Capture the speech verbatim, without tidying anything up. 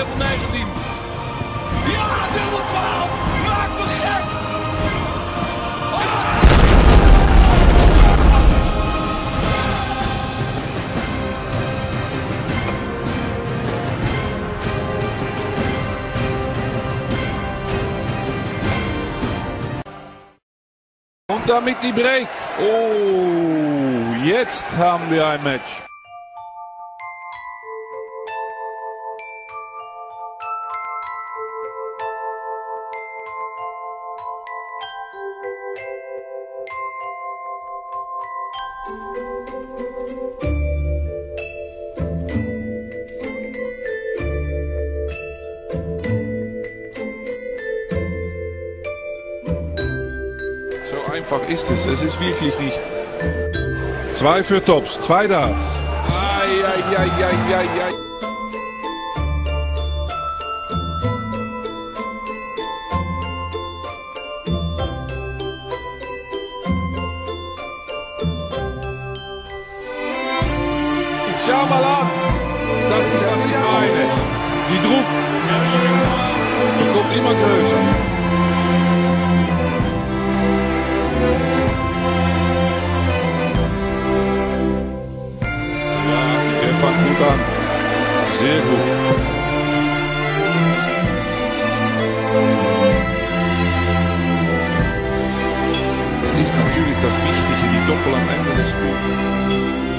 dubbel negentien. Ja, dubbel twaalf. Maak me gek. Ah! Und damit die Break. Oh, jetzt haben wir ein Match. Einfach ist es, es ist wirklich nicht. Zwei für Tops, zwei Darts. Ai, ai, ai, ai, ai, ai. Schau mal an, das ist was ich meine. Die Druck, die kommt immer größer. Gut an. Sehr gut. Es ist natürlich das Wichtige, die Doppel am Ende des Spiels.